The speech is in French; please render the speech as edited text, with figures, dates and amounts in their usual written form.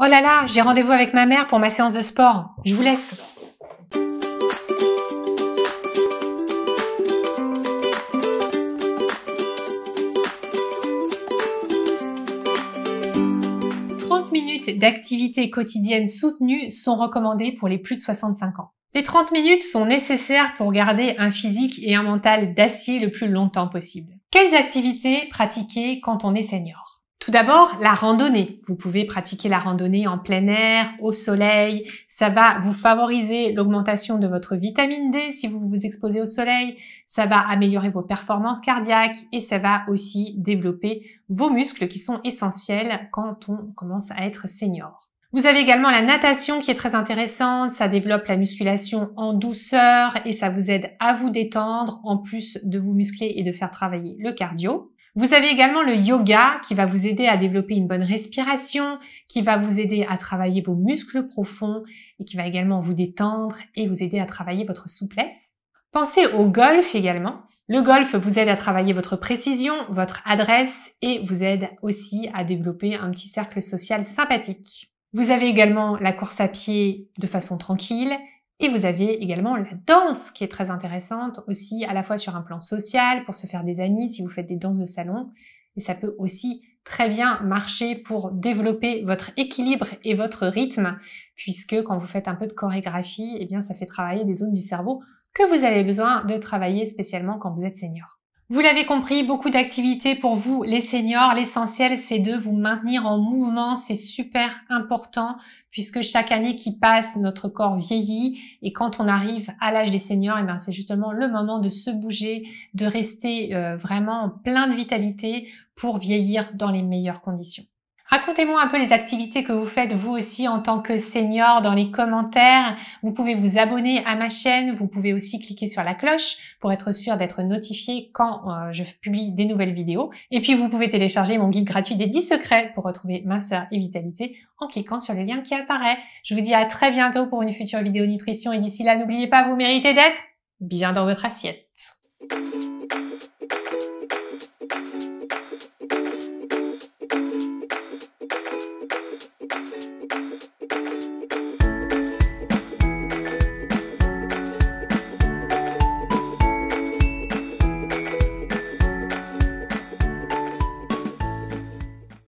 Oh là là, j'ai rendez-vous avec ma mère pour ma séance de sport. Je vous laisse. D'activités quotidiennes soutenues sont recommandées pour les plus de 65 ans. Les 30 minutes sont nécessaires pour garder un physique et un mental d'acier le plus longtemps possible. Quelles activités pratiquer quand on est senior? Tout d'abord, la randonnée. Vous pouvez pratiquer la randonnée en plein air, au soleil. Ça va vous favoriser l'augmentation de votre vitamine D si vous vous exposez au soleil. Ça va améliorer vos performances cardiaques et ça va aussi développer vos muscles qui sont essentiels quand on commence à être senior. Vous avez également la natation qui est très intéressante. Ça développe la musculation en douceur et ça vous aide à vous détendre en plus de vous muscler et de faire travailler le cardio. Vous avez également le yoga qui va vous aider à développer une bonne respiration, qui va vous aider à travailler vos muscles profonds et qui va également vous détendre et vous aider à travailler votre souplesse. Pensez au golf également. Le golf vous aide à travailler votre précision, votre adresse et vous aide aussi à développer un petit cercle social sympathique. Vous avez également la course à pied de façon tranquille. Et vous avez également la danse qui est très intéressante aussi, à la fois sur un plan social, pour se faire des amis si vous faites des danses de salon. Et ça peut aussi très bien marcher pour développer votre équilibre et votre rythme, puisque quand vous faites un peu de chorégraphie, eh bien ça fait travailler des zones du cerveau que vous avez besoin de travailler spécialement quand vous êtes senior. Vous l'avez compris, beaucoup d'activités pour vous, les seniors. L'essentiel, c'est de vous maintenir en mouvement. C'est super important puisque chaque année qui passe, notre corps vieillit. Et quand on arrive à l'âge des seniors, eh bien, c'est justement le moment de se bouger, de rester vraiment plein de vitalité pour vieillir dans les meilleures conditions. Racontez-moi un peu les activités que vous faites vous aussi en tant que senior dans les commentaires. Vous pouvez vous abonner à ma chaîne. Vous pouvez aussi cliquer sur la cloche pour être sûr d'être notifié quand je publie des nouvelles vidéos. Et puis, vous pouvez télécharger mon guide gratuit des 10 secrets pour retrouver minceur et vitalité en cliquant sur le lien qui apparaît. Je vous dis à très bientôt pour une future vidéo nutrition. Et d'ici là, n'oubliez pas, vous méritez d'être bien dans votre assiette.